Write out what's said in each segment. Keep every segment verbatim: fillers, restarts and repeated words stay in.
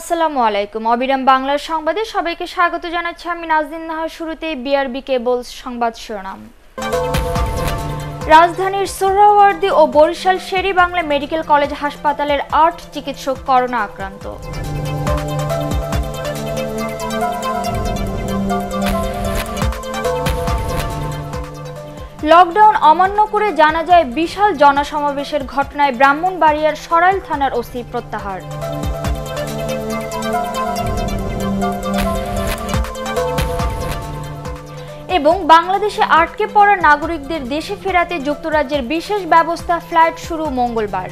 আসসালামু আলাইকুম অবিরাম বাংলা সংবাদে সবাইকে স্বাগত জানাচ্ছি আমি নাজনীন নাহার শুরুতেই বিআরবি কেবল সংবাদ শিরোনাম রাজধানীর সোহরাওয়ার্দী ও বরিশাল শের-ই-বাংলা মেডিকেল কলেজ হাসপাতালের আট চিকিৎসক করোনা আক্রান্ত লকডাউন অমান্য করে জানা যায় বিশাল জনসমাবেশের ঘটনায় ব্রাহ্মণবাড়িয়ার সরাইল থানার ওসি প্রত্যাহার এবং বাংলাদেশে আটকে পড়া নাগরিকদের দেশে ফেরাতে যুক্তরাজ্যের বিশেষ ব্যবস্থা ফ্লাইট শুরু মঙ্গলবার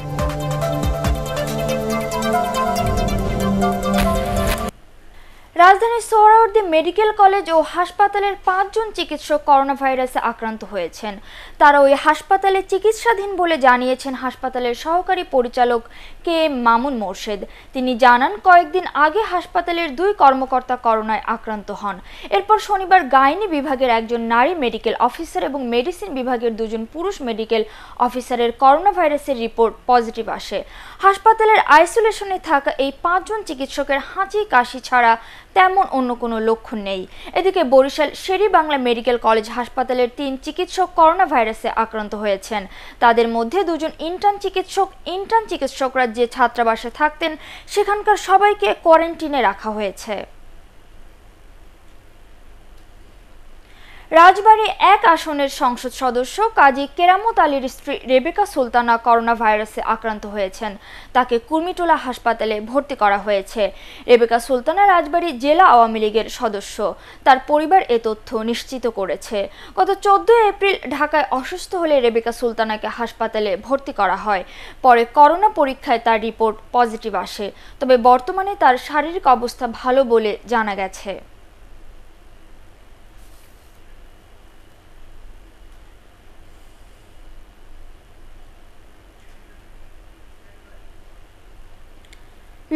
রাজধানীর সোহরাওয়ার্দী মেডিকেল কলেজ ও হাসপাতালের পাঁচজন চিকিৎসক করোনা ভাইরাসে আক্রান্ত হয়েছেন তারা ওই হাসপাতালে চিকিৎসাধীন বলে জানিয়েছেন হাসপাতালের সহকারী পরিচালক কে এম মামুন মোর্শেদ তিনি জানান কয়েকদিন আগে হাসপাতালের দুই কর্মকর্তা করোনায় আক্রান্ত হন এরপর শনিবার গাইনি বিভাগের একজন নারী মেডিকেল অফিসার এবং মেডিসিন বিভাগের দুজন পুরুষ মেডিকেল অফিসারের করোনা ভাইরাসের রিপোর্ট পজিটিভ আসে হাসপাতালের আইসোলেশনে থাকা এই পাঁচজন চিকিৎসকের হাঁচি কাশি ছাড়া তেমন অন্য কোনো লক্ষণ নেই এদিকে বরিশাল শের-ই-বাংলা মেডিকেল কলেজ হাসপাতালের তিন চিকিৎসক করোনা ভাইরাসে আক্রান্ত হয়েছেন তাদের মধ্যে দুজন ইন্টার্ন চিকিৎসক ইন্টার্ন চিকিৎসকরা যে ছাত্রাবাসে থাকতেন সেখানকার সবাইকে কোয়ারেন্টিনে রাখা হয়েছে রাজবাড়ী এক আসনের সংসদ সদস্য কাজী কেরামত আলীর স্ত্রী রেবেকা সুলতানা করোনা ভাইরাসে আক্রান্ত হয়েছেন তাকে কুর্মিটোলা হাসপাতালে ভর্তি করা হয়েছে রেবেকা সুলতানা রাজবাড়ী জেলা আওয়ামী লীগের সদস্য তার পরিবার এ তথ্য নিশ্চিত করেছে গত চোদ্দ এপ্রিল ঢাকায় অসুস্থ হলে রেবেকা সুলতানাকে হাসপাতালে ভর্তি করা হয় পরে করোনা পরীক্ষায় তার রিপোর্ট পজিটিভ আসে তবে বর্তমানে তার শারীরিক অবস্থা ভালো বলে জানা গেছে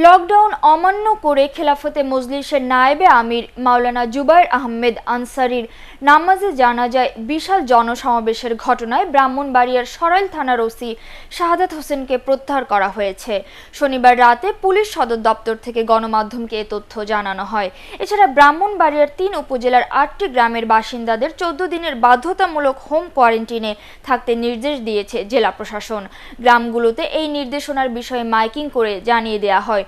লকডাউন অমান্য করে খেলাফতে মজলিসের নায়েবে আমির মাওলানা জুবাইর আহমেদ আনসারির নামাজে জানাজায় বিশাল জনসমাবেশের ঘটনায় ব্রাহ্মণবাড়িয়ার সরাইল থানার ওসি শাহাদাত হোসেনকে প্রত্যাহার করা হয়েছে শনিবার রাতে পুলিশ সদর দপ্তর থেকে গণমাধ্যমকে এ তথ্য জানানো হয় এছাড়া ব্রাহ্মণবাড়িয়ার তিন উপজেলার আটটি গ্রামের বাসিন্দাদের চোদ্দ দিনের বাধ্যতামূলক হোম কোয়ারেন্টিনে থাকতে নির্দেশ দিয়েছে জেলা প্রশাসন গ্রামগুলোতে এই নির্দেশনার বিষয়ে মাইকিং করে জানিয়ে দেওয়া হয়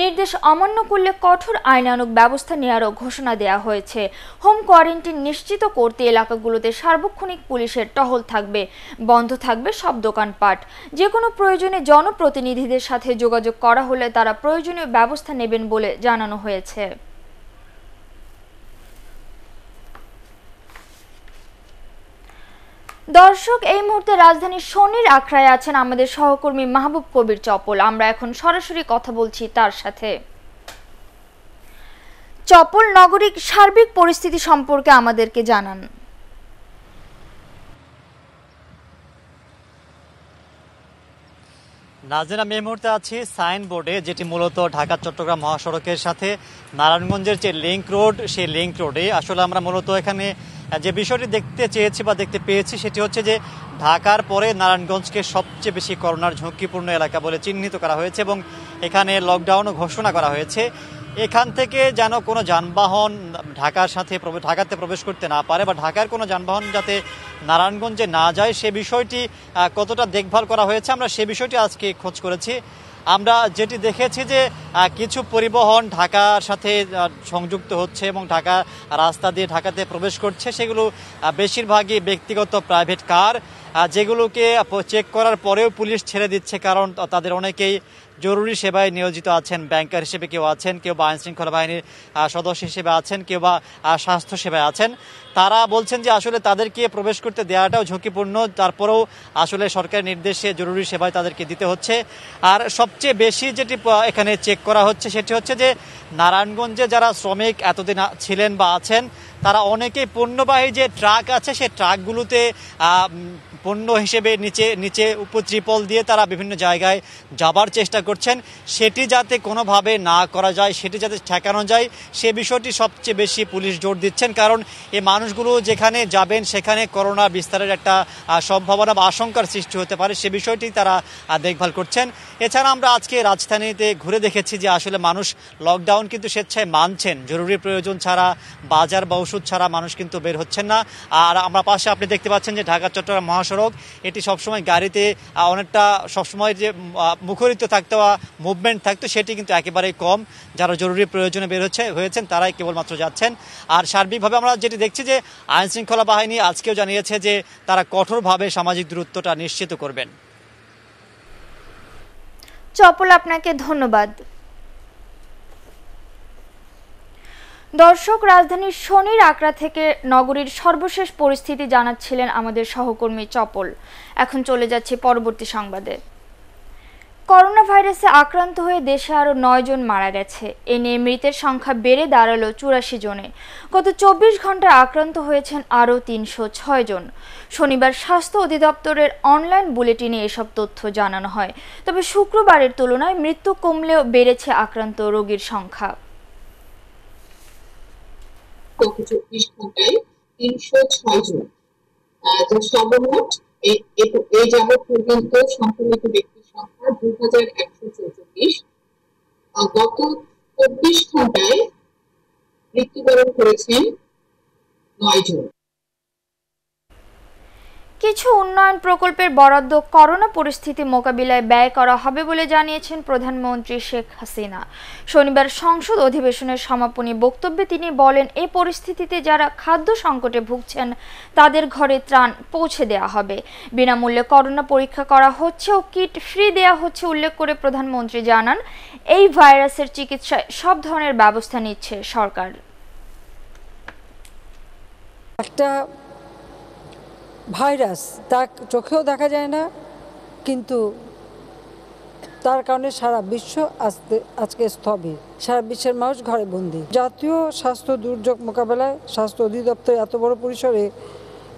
নির্দেশ অমান্য করলে কঠোর আইনানুগ ব্যবস্থা নেয়ারও ঘোষণা দেয়া হয়েছে হোম কোয়ারেন্টিন নিশ্চিত করতে এলাকাগুলোতে সার্বক্ষণিক পুলিশের টহল থাকবে বন্ধ থাকবে সব দোকানপাট যে কোনো প্রয়োজনে জনপ্রতিনিধিদের সাথে যোগাযোগ করা হলে তারা প্রয়োজনীয় ব্যবস্থা নেবেন বলে জানানো হয়েছে দর্শক এই মুহূর্তে রাজধানীর শনির আখড়ায় আছেন আমাদের সহকর্মী মাহবুব কবির চপল আমরা এখন সরাসরি কথা বলছি তার সাথে চপল নগরীর সার্বিক পরিস্থিতি সম্পর্কে আমাদেরকে জানান নাজির আমি এই মুহূর্তে আছি সাইনবোর্ডে যেটি মূলত ঢাকা চট্টগ্রাম মহাসড়কের সাথে নারায়ণগঞ্জের যে লিঙ্ক রোড সেই লিঙ্ক রোডে আসলে আমরা মূলত এখানে যে বিষয়টি দেখতে চেয়েছি বা দেখতে পেয়েছি সেটি হচ্ছে যে ঢাকার পরে নারায়ণগঞ্জকে সবচেয়ে বেশি করোনার ঝুঁকিপূর্ণ এলাকা বলে চিহ্নিত করা হয়েছে এবং এখানে লকডাউনও ঘোষণা করা হয়েছে এখান থেকে যেন কোনো যানবাহন ঢাকার সাথে ঢাকাতে প্রবেশ করতে না পারে বা ঢাকার কোনো যানবাহন যাতে নারায়ণগঞ্জে না যায় সে বিষয়টি কতটা দেখভাল করা হয়েছে আমরা সে বিষয়টি আজকে খোঁজ করেছি আমরা যেটি দেখেছি যে কিছু পরিবহন ঢাকার সাথে সংযুক্ত হচ্ছে এবং ঢাকা রাস্তা দিয়ে ঢাকাতে প্রবেশ করছে সেগুলো বেশিরভাগই ব্যক্তিগত প্রাইভেট কার যেগুলোকে চেক করার পরেও পুলিশ ছেড়ে দিচ্ছে কারণ তাদের অনেকেই জরুরি সেবায় নিয়োজিত আছেন ব্যাংকার হিসেবে কেউ আছেন কেউ বা আইনশৃঙ্খলা বাহিনীর সদস্য হিসেবে আছেন কেউ বা স্বাস্থ্য সেবায় আছেন তারা বলছেন যে আসলে তাদেরকে প্রবেশ করতে দেওয়াটাও ঝুঁকিপূর্ণ তারপরেও আসলে সরকারের নির্দেশে জরুরি সেবায় তাদেরকে দিতে হচ্ছে আর সবচেয়ে বেশি যেটি এখানে চেক করা হচ্ছে সেটি হচ্ছে যে নারায়ণগঞ্জে যারা শ্রমিক এতদিন ছিলেন বা আছেন তারা অনেকেই পণ্যবাহী যে ট্রাক আছে সেই ট্রাকগুলোতে পণ্য হিসেবে নিচে নিচে উপত্রিপল দিয়ে তারা বিভিন্ন জায়গায় যাবার চেষ্টা করছেন, সেটি যাতে কোনোভাবে না করা যায়, সেটি যাতে ঠেকানো যায় সে বিষয়টি সবচেয়ে বেশি পুলিশ জোর দিচ্ছেন। কারণ এই মানুষগুলো যেখানে যাবেন সেখানে করোনা বিস্তারের একটা সম্ভাবনা বা আশঙ্কার সৃষ্টি হতে পারে, সে বিষয়টি তারা দেখভাল করছেন। এছাড়া আমরা আজকে রাজধানীতে ঘুরে দেখেছি যে আসলে মানুষ লকডাউন কিন্তু স্বেচ্ছায় মানছেন, জরুরি প্রয়োজন ছাড়া, বাজার বা ওষুধ ছাড়া মানুষ কিন্তু বের হচ্ছেন না। আর আমরা পাশে আপনি দেখতে পাচ্ছেন যে ঢাকা চট্টগ্রাম মহাসড়ক এটি সবসময় গাড়িতে অনেকটা সবসময় যে মুখরিত থাকতো বা মুভমেন্ট থাকতো সেটি কিন্তু একেবারেই কম, যারা জরুরি প্রয়োজনে বের হচ্ছে হয়েছেন তারাই কেবলমাত্র যাচ্ছেন। আর সার্বিকভাবে আমরা যেটি দেখছি যে আইনশৃঙ্খলা বাহিনী আজকেও জানিয়েছে যে তারা কঠোরভাবে সামাজিক দূরত্বটা নিশ্চিত করবেন। চপল, আপনাকে ধন্যবাদ। দর্শক, রাজধানীর শনির আকড়া থেকে নগরীর সর্বশেষ পরিস্থিতি জানাচ্ছিলেন আমাদের সহকর্মী চপল। এখন চলে যাচ্ছে পরবর্তী সংবাদে। করোনা ভাইরাসে আক্রান্ত হয়ে দেশে আরও নয় জন মারা গেছে। এ নিয়ে মৃতের সংখ্যা বেড়ে দাঁড়ালো চুরাশি জনে। গত চব্বিশ ঘন্টায় আক্রান্ত হয়েছেন আরও তিনশো ছয় জন। শনিবার স্বাস্থ্য অধিদপ্তরের অনলাইন বুলেটিনে এসব তথ্য জানানো হয়। তবে শুক্রবারের তুলনায় মৃত্যু কমলেও বেড়েছে আক্রান্ত রোগীর সংখ্যা। গত চব্বিশ ঘন্টায় তিনশো ছয় জন সর্বমোট এই যাবৎ পর্যন্ত সংক্রমিত ব্যক্তির সংখ্যা দুই হাজার একশো চৌচল্লিশ। গত চব্বিশ ঘন্টায় মৃত্যুবরণ করেছেন নয় জন। কিছু উন্নয়ন প্রকল্পের বরাদ্দ করোনা পরিস্থিতি মোকাবিলায় ব্যয় করা হবে বলে জানিয়েছেন প্রধানমন্ত্রী শেখ হাসিনা। শনিবার সংসদ অধিবেশনের সমাপনী বক্তব্যে তিনি বলেন, এই পরিস্থিতিতে যারা খাদ্য সংকটে ভুগছেন তাদের ঘরে ত্রাণ পৌঁছে দেয়া হবে। বিনামূল্যে করোনা পরীক্ষা করা হচ্ছে ও কিট ফ্রি দেয়া হচ্ছে উল্লেখ করে প্রধানমন্ত্রী জানান, এই ভাইরাসের চিকিৎসায় সব ধরনের ব্যবস্থা নিচ্ছে সরকার। একটা ভাইরাস তার চোখেও দেখা যায় না, কিন্তু তার কারণে সারা বিশ্ব আজকে আজকে স্থবির, সারা বিশ্বের মানুষ ঘরে বন্দি। জাতীয় স্বাস্থ্য দুর্যোগ মোকাবেলায় স্বাস্থ্য অধিদপ্তর এত বড় পরিসরে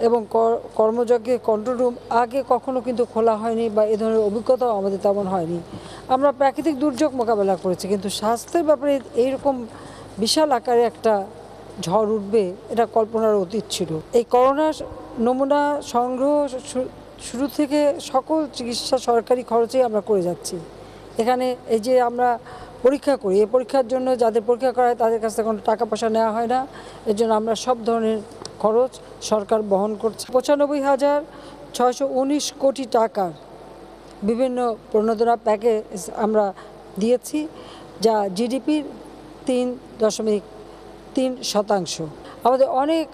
এবং কর্মযজ্ঞে কন্ট্রোল রুম আগে কখনো কিন্তু খোলা হয়নি বা এ ধরনের অভিজ্ঞতাও আমাদের তেমন হয়নি। আমরা প্রাকৃতিক দুর্যোগ মোকাবেলা করেছি, কিন্তু স্বাস্থ্যের ব্যাপারে এইরকম বিশাল আকারে একটা ঝড় উঠবে এটা কল্পনার অতীত ছিল। এই করোনা নমুনা সংগ্রহ শুরু থেকে সকল চিকিৎসা সরকারি খরচে আমরা করে যাচ্ছি। এখানে এই যে আমরা পরীক্ষা করি, এই পরীক্ষার জন্য যাদের পরীক্ষা করা হয় তাদের কাছ থেকে কোনো টাকা পয়সা নেওয়া হয় না, এর জন্য আমরা সব ধরনের খরচ সরকার বহন করছে। পঁচানব্বই হাজার ছয়শো উনিশ কোটি টাকার বিভিন্ন প্রণোদনা প্যাকেজ আমরা দিয়েছি, যা জিডিপির তিন দশমিক তিন শতাংশ। আমাদের অনেক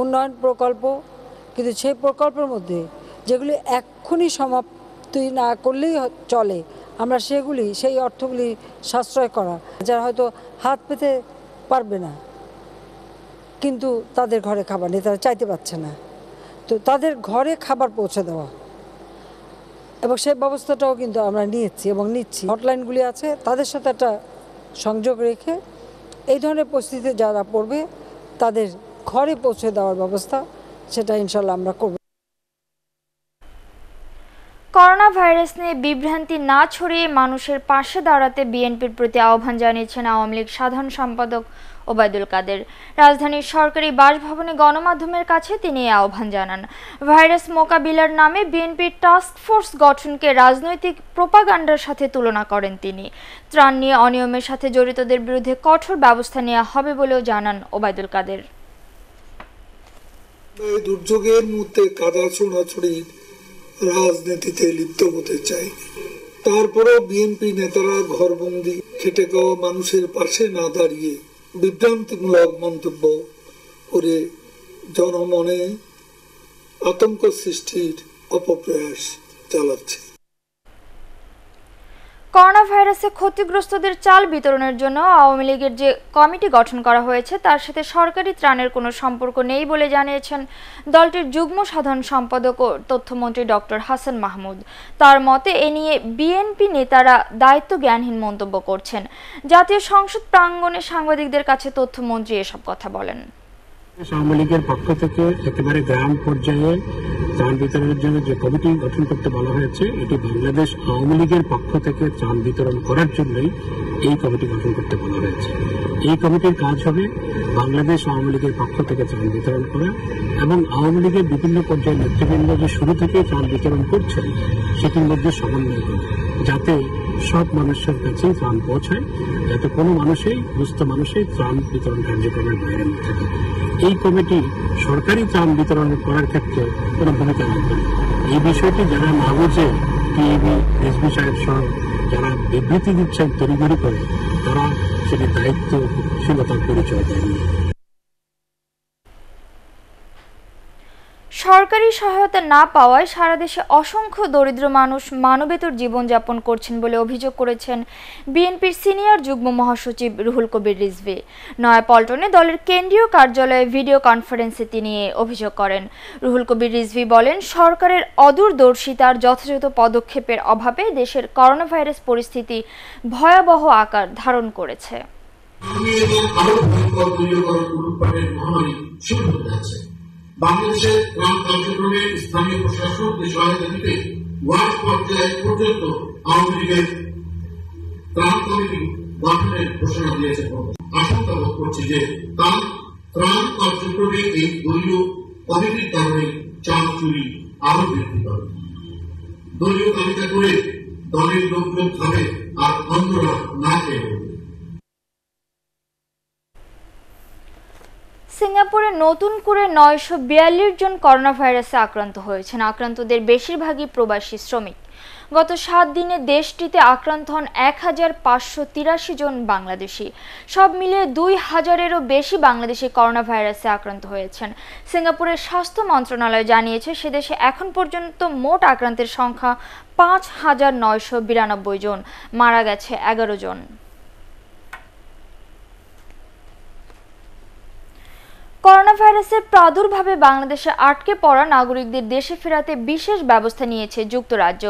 উন্নয়ন প্রকল্প, কিন্তু সেই প্রকল্পের মধ্যে যেগুলি এক্ষুনি সমাপ্তি না করলেই চলে আমরা সেগুলি সেই অর্থগুলি সাশ্রয় করা, যারা হয়তো হাত পেতে পারবে না কিন্তু তাদের ঘরে খাবার নেই, তারা চাইতে পারছে না, তো তাদের ঘরে খাবার পৌঁছে দেওয়া এবং সেই ব্যবস্থাটাও কিন্তু আমরা নিয়েছি এবং নিচ্ছি। হটলাইনগুলি আছে, তাদের সাথে একটা সংযোগ রেখে এই ধরনের পরিস্থিতিতে যারা পড়বে তাদের ঘরে পৌঁছে দেওয়ার ব্যবস্থা সেটা ইনশাআল্লাহ আমরা করব। করোনা ভাইরাস নিয়ে বিভ্রান্তি না ছড়িয়ে মানুষের পাশে দাঁড়াতে বিএনপির প্রতি আহ্বান জানিয়েছেন আওয়ামী লীগ সাধারণ সম্পাদক ওবায়দুল কাদের। রাজধানীর সরকারি বাসভবনে গণমাধ্যমের কাছে তিনি এই আহ্বান জানান। ভাইরাস মোকাবিলার নামে বিএনপির টাস্ক ফোর্স গঠনকে রাজনৈতিক প্রোপাগান্ডার সাথে তুলনা করেন তিনি। ত্রাণ নিয়ে অনিয়মের সাথে জড়িতদের বিরুদ্ধে কঠোর ব্যবস্থা নেওয়া হবে বলেও জানান ওবায়দুল কাদের। এই দুর্যোগের মধ্যে কাদা ছোড়াছড়ি রাজনীতিতে লিপ্ত হতে চাই, তারপরেও বিএনপি নেতারা ঘরবন্দি, খেটে খাওয়া মানুষের পাশে না দাঁড়িয়ে বিভ্রান্তিমূলক মন্তব্য করে জনমনে আতঙ্ক সৃষ্টির অপপ্রয়াস চালাচ্ছে। করোনা ভাইরাসে ক্ষতিগ্রস্তদের চাল বিতরণের জন্য আওয়ামী লীগের যে কমিটি গঠন করা হয়েছে তার সাথে সরকারি ত্রাণের কোনো সম্পর্ক নেই বলে জানিয়েছেন দলটির যুগ্ম সাধারণ সম্পাদক ও তথ্যমন্ত্রী ডক্টর হাসান মাহমুদ। তার মতে, এ নিয়ে বিএনপি নেতারা দায়িত্ব জ্ঞানহীন মন্তব্য করছেন। জাতীয় সংসদ প্রাঙ্গণে সাংবাদিকদের কাছে তথ্যমন্ত্রী এসব কথা বলেন। আওয়ামী লীগের পক্ষ থেকে একেবারে গ্রাম পর্যায়ে ত্রাণ বিতরণের জন্য যে কমিটি গঠন করতে বলা হয়েছে এটি বাংলাদেশ আওয়ামী লীগের পক্ষ থেকে ত্রাণ বিতরণ করার জন্যই এই কমিটি গঠন করতে বলা হয়েছে। এই কমিটির কাজ হবে বাংলাদেশ আওয়ামী লীগের পক্ষ থেকে ত্রাণ বিতরণ করা এবং আওয়ামী লীগের বিভিন্ন পর্যায়ের নেতৃবৃন্দ যে শুরু থেকে ত্রাণ বিতরণ করছেন সেটির মধ্যে সমন্বয় করা যাতে সব মানুষের কাছেই ত্রাণ পৌঁছায়, যাতে কোনো মানুষেই দুস্থ মানুষেই ত্রাণ বিতরণ কার্যক্রমের বাইরে না থাকে। এই কমিটি সরকারি ত্রাণ বিতরণ করার ক্ষেত্রে কোনো ভূমিকা রাখবে না। এই বিষয়টি যারা না বুঝে টিএবি এসবি সাহেব সহ যারা বিবৃতি দিচ্ছেন তড়িঘড়ি করে তারা সেটি দায়িত্বশীলতার পরিচয় দেয়নি। সরকারি সহায়তা না পাওয়ায় সারা দেশে অসংখ্য দরিদ্র মানুষ মানবেতর জীবনযাপন করছেন বলে অভিযোগ করেছেন বিএনপির সিনিয়র যুগ্ম মহাসচিব রুহুল কবির রিজভী। নয়াপল্টনে দলের কেন্দ্রীয় কার্যালয়ে ভিডিও কনফারেন্সে তিনি এ অভিযোগ করেন। রুহুল কবির রিজভী বলেন, সরকারের অদূরদর্শিতার যথাযথ পদক্ষেপের অভাবে দেশের করোনা ভাইরাস পরিস্থিতি ভয়াবহ আকার ধারণ করেছে। বাংলাদেশের গ্রাম কার্যক্রমে স্থানীয় প্রশাসকদের সহায়তা দিতে ওয়ার্ড পর্যায়ে পর্যন্ত আওয়ামী লীগের ত্রাণ কমিটি গঠনের ঘোষণা দিয়েছে। আশঙ্কা বোধ করছি যে তার ত্রাণ কার্যক্রমে এই দলীয় কমিটির কারণে চাল চুরি আরো বৃদ্ধি পাবে। দলীয় তালিকা করে দলের লোকজন খাবে আর অন্যরা না খেয়ে। সিঙ্গাপুরে নতুন করে নয়শো বিয়াল্লিশ জন করোনা ভাইরাসে আক্রান্ত হয়েছেন। আক্রান্তদের বেশিরভাগই প্রবাসী শ্রমিক। গত সাত দিনে দেশটিতে আক্রান্ত হন এক হাজার পাঁচশো তিরাশি জন বাংলাদেশি। সব মিলিয়ে দুই হাজারেরও বেশি বাংলাদেশি করোনা ভাইরাসে আক্রান্ত হয়েছেন। সিঙ্গাপুরের স্বাস্থ্য মন্ত্রণালয় জানিয়েছে সেদেশে এখন পর্যন্ত মোট আক্রান্তের সংখ্যা পাঁচ হাজার নয়শো বিরানব্বই জন, মারা গেছে এগারো জন। করোনা ভাইরাসের প্রাদুর্ভাবে বাংলাদেশে আটকে পড়া নাগরিকদের দেশে ফেরাতে বিশেষ ব্যবস্থা নিয়েছে যুক্তরাজ্য।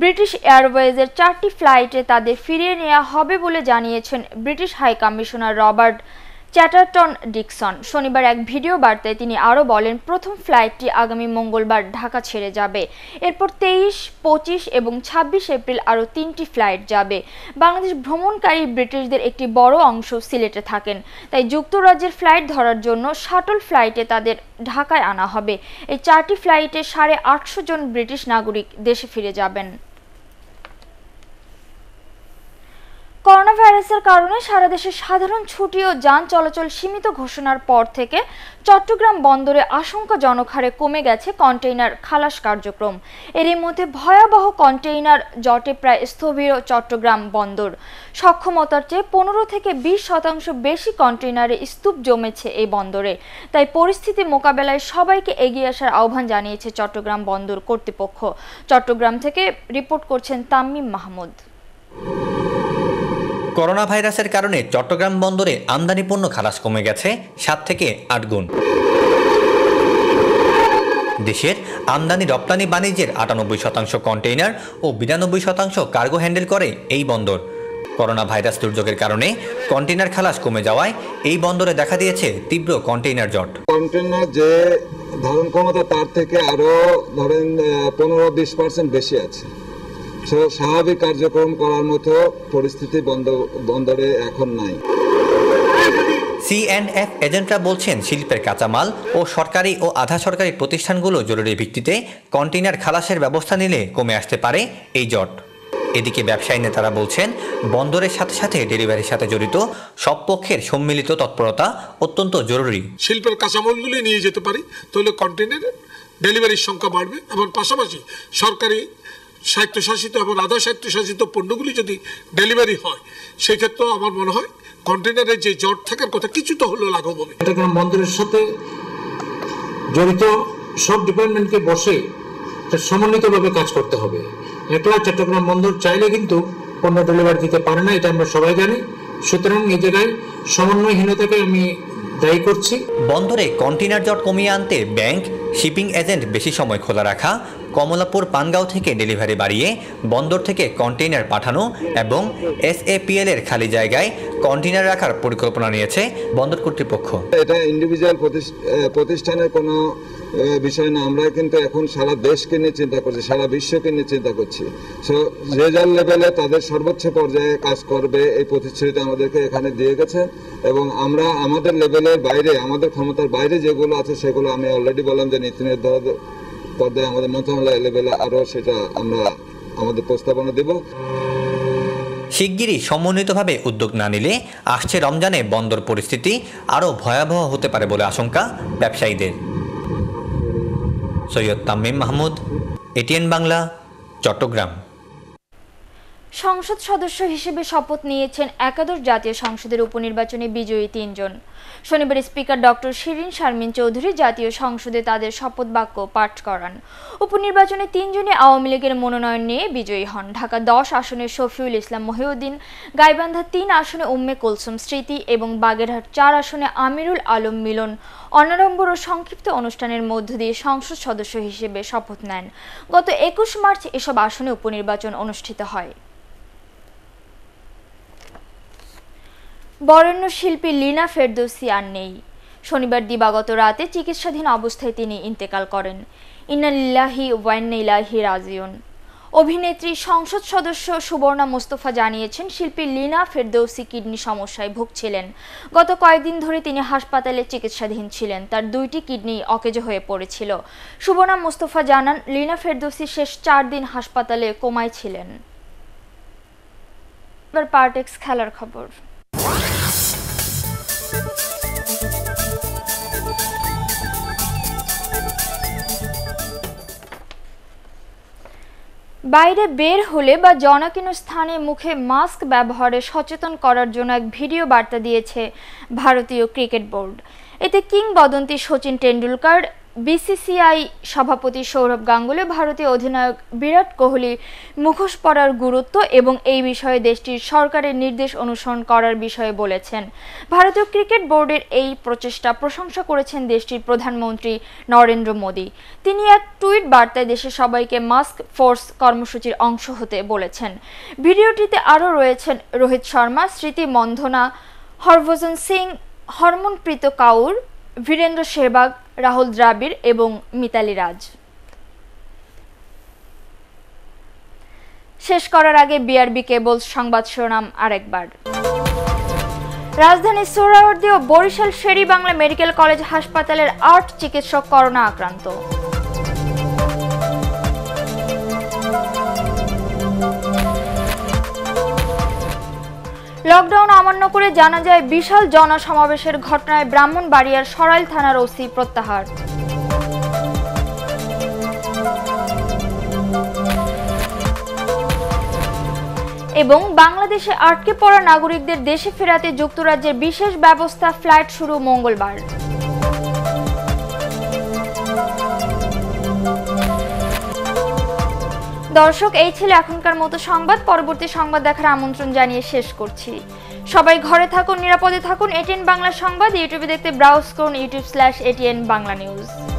ব্রিটিশ এয়ারওয়েজের চারটি ফ্লাইটে তাদের ফিরিয়ে নেওয়া হবে বলে জানিয়েছেন British high commissioner Robert Chatterton Dickson. শনিবার এক ভিডিও বার্তায় তিনি আরও বলেন, প্রথম ফ্লাইটটি আগামী মঙ্গলবার ঢাকা ছেড়ে যাবে। এরপর তেইশ, পঁচিশ এবং ছাব্বিশ এপ্রিল আরও তিনটি ফ্লাইট যাবে। বাংলাদেশ ভ্রমণকারী ব্রিটিশদের একটি বড় অংশ সিলেটে থাকেন, তাই যুক্তরাজ্যের ফ্লাইট ধরার জন্য শাটল ফ্লাইটে তাদের ঢাকায় আনা হবে। এই চারটি ফ্লাইটে সাড়ে আটশো জন ব্রিটিশ নাগরিক দেশে ফিরে যাবেন। করোনা ভাইরাসের কারণে সারা দেশে সাধারণ ছুটি ও যান চলাচল সীমিত ঘোষণার পর থেকে চট্টগ্রাম বন্দরে আশঙ্কাজনক হারে কমে গেছে কন্টেইনার খালাস কার্যক্রম। এরই মধ্যে ভয়াবহ কন্টেইনার জটে প্রায় স্থবির চট্টগ্রাম বন্দর। সক্ষমতার চেয়ে পনেরো থেকে বিশ শতাংশ বেশি কন্টেইনারে স্তূপ জমেছে এই বন্দরে। তাই পরিস্থিতি মোকাবেলায় সবাইকে এগিয়ে আসার আহ্বান জানিয়েছে চট্টগ্রাম বন্দর কর্তৃপক্ষ। চট্টগ্রাম থেকে রিপোর্ট করছেন তামিম মাহমুদ। করোনা ভাইরাসের কারণে চট্টগ্রাম বন্দরে আমদানি পণ্য খালাস কমে গেছে সাত থেকে আট গুণ। দেশের আমদানি রপ্তানি বাণিজ্যের আটানব্বই শতাংশ কন্টেইনার ও বিরানব্বই শতাংশ কার্গো হ্যান্ডেল করে এই বন্দর। করোনা ভাইরাস দুর্যোগের কারণে কন্টেইনার খালাস কমে যাওয়ায় এই বন্দরে দেখা দিয়েছে তীব্র কন্টেইনার জট। কন্টেইনার যে ধারণ ক্ষমতা তার থেকে আরো ধরেন পনেরো বিশ পার্সেন্ট বেশি আছে। স্বাভাবিক কার্যক্রম করার মতো পরিস্থিতি বন্দরে এখন নাই। সিএনএফ এজেন্টরা বলছেন, শিল্পের কাঁচামাল ও সরকারি ও আধা সরকারি প্রতিষ্ঠানগুলো জরুরি ভিত্তিতে কন্টেইনার খালাসের ব্যবস্থা নিলে কমে আসতে পারে এই জট। এদিকে ব্যবসায়ী নেতারা বলছেন, বন্দরের সাথে সাথে ডেলিভারির সাথে জড়িত সব পক্ষের সম্মিলিত তৎপরতা অত্যন্ত জরুরি। শিল্পের কাঁচামালগুলি নিয়ে যেতে পারি তাহলে কন্টেইনার ডেলিভারির সংখ্যা বাড়বে এবং পাশাপাশি সরকারি স্বায়ত্তশাসিত এবং আধা স্বায়ত্তশাসিত পণ্যগুলি যদি ডেলিভারি হয় সেক্ষেত্রেও আমার মনে হয় কন্টেইনারের যে জট থাকার কথা কিছু তো হলেও লাঘব হবে। চট্টগ্রাম বন্দরের সাথে জড়িত সব ডিপার্টমেন্টকে বসে সমন্বিতভাবে কাজ করতে হবে। একলা চট্টগ্রাম বন্দর চাইলে কিন্তু পণ্য ডেলিভারি দিতে পারে না, এটা আমরা সবাই জানি। সুতরাং এই জায়গায় সমন্বয়হীনতাকে আমি দায়ী করছি। বন্দরে কন্টেইনার জট কমিয়ে আনতে ব্যাংক, শিপিং এজেন্ট বেশি সময় খোলা রাখা, কমলাপুর পানগাঁও থেকে ডেলিভারি বাড়িয়ে বন্দর থেকে কন্টেইনার পাঠানো এবং এসএপিএল এর খালি জায়গায় কন্টেইনার রাখার পরিকল্পনা নিয়েছে বন্দর কর্তৃপক্ষ। এটা ইন্ডিভিজুয়াল প্রতিষ্ঠানের কোনো বিষয় না, আমরা কিন্তু এখন সারা দেশকে নিয়ে চিন্তা করছি, সারা বিশ্বকে নিয়ে চিন্তা করছি। সো রেজাল লেভেলে তাদের সর্বোচ্চ পর্যায়ে কাজ করবে এই প্রতিশ্রুতি আমাদেরকে এখানে দিয়ে গেছে এবং আমরা আমাদের লেভেলের বাইরে, আমাদের ক্ষমতার বাইরে যেগুলো আছে সেগুলো আমি অলরেডি বললাম যে নীতি নির্ধারক পর্যায়ে আমাদের মন্ত্রণালয় লেভেলে আরও সেটা আমরা আমাদের প্রস্তাবনা দেব। শিগগিরই সমন্বিতভাবে উদ্যোগ না নিলে আসছে রমজানে বন্দর পরিস্থিতি আরও ভয়াবহ হতে পারে বলে আশঙ্কা ব্যবসায়ীদের। সৈয়দ তামিম মাহমুদ, এটিএন বাংলা, চট্টগ্রাম। সংসদ সদস্য হিসেবে শপথ নিয়েছেন একাদশ জাতীয় সংসদের উপনির্বাচনে বিজয়ী তিনজন। শনিবার স্পিকার ডক্টর শিরিন শারমিন চৌধুরী জাতীয় সংসদে তাদের শপথ বাক্য পাঠ করান। উপনির্বাচনে তিনজনে আওয়ামী লীগের মনোনয়ন নিয়ে বিজয়ী হন। ঢাকা দশ আসনের সফিউল ইসলাম মহিউদ্দিন, গাইবান্ধা তিন আসনে উম্মে কুলসুম স্মৃতি এবং বাগেরহাট চার আসনে আমিরুল আলম মিলন অনাড়ম্বর ও সংক্ষিপ্ত অনুষ্ঠানের মধ্য দিয়ে সংসদ সদস্য হিসেবে শপথ নেন। গত একুশ মার্চ এসব আসনে উপনির্বাচন অনুষ্ঠিত হয়। বরেণ্য শিল্পী লিনা ফেরদৌসি আর নেই। শনিবার দিবাগত রাতে চিকিৎসাধীন অবস্থায় তিনি ইন্তেকাল করেন। ইন্না লিল্লাহি ওয়া ইন্না ইলাইহি রাজিউন। অভিনেত্রী সংসদ সদস্য সুবর্ণা মুস্তাফা জানিয়েছেন, শিল্পী লিনা ফেরদৌসি কিডনি সমস্যায় ভুগছিলেন। গত কয়েকদিন ধরে তিনি হাসপাতালে চিকিৎসাধীন ছিলেন। তার দুইটি কিডনি অকেজো হয়ে পড়েছিল। সুবর্ণা মুস্তাফা জানান, লিনা ফেরদৌসি শেষ চার দিন হাসপাতালে কোমায় ছিলেন। এবার পার্টেক্স খেলার খবর। বাইরে বের হলে বা জনাকীর্ণ স্থানে মুখে মাস্ক ব্যবহারে সচেতন করার জন্য এক ভিডিও বার্তা দিয়েছে ভারতীয় ক্রিকেট বোর্ড। এতে কিংবদন্তি সচিন টেন্ডুলকার, বিসিসিআই সভাপতি সৌরভ গাঙ্গুলী, ভারতীয় অধিনায়ক বিরাট কোহলি মুখোশ পরার গুরুত্ব এবং এই বিষয়ে দেশটির সরকারের নির্দেশ অনুসরণ করার বিষয়ে বলেছেন। ভারতীয় ক্রিকেট বোর্ডের এই প্রচেষ্টা প্রশংসা করেছেন দেশটির প্রধানমন্ত্রী নরেন্দ্র মোদি। তিনি এক টুইট বার্তায় দেশের সবাইকে মাস্ক ফোর্স কর্মসূচির অংশ হতে বলেছেন। ভিডিওটিতে আরও রয়েছেন রোহিত শর্মা, স্মৃতি মন্ধনা, হরভজন সিং, হরমনপ্রীত কাউর, বীরেন্দ্র সেহবাগ, রাহুল দ্রাবিড় এবং মিতালি রাজ। শেষ করার আগে বিআরবি কেবল সংবাদ শিরোনাম আরেকবার। রাজধানীর সোহরাওয়ার্দী ও বরিশাল শের-ই-বাংলা মেডিকেল কলেজ হাসপাতালের আট চিকিৎসক করোনা আক্রান্ত। লকডাউন অমান্য করে জানা যায় বিশাল জনসমাবেশের ঘটনায় ব্রাহ্মণবাড়িয়ার সরাইল থানার ওসি প্রত্যাহার। এবং বাংলাদেশে আটকে পড়া নাগরিকদের দেশে ফেরাতে যুক্তরাজ্যের বিশেষ ব্যবস্থা, ফ্লাইট শুরু মঙ্গলবার। দর্শক, এই ছিল এখনকার মতো সংবাদ। পরবর্তী সংবাদ দেখার আমন্ত্রণ জানিয়ে শেষ করছি। সবাই ঘরে থাকুন, নিরাপদে থাকুন। এটিএন বাংলা সংবাদ ইউটিউবে দেখতে ব্রাউজ করুন YouTube slash ATN Bangla news.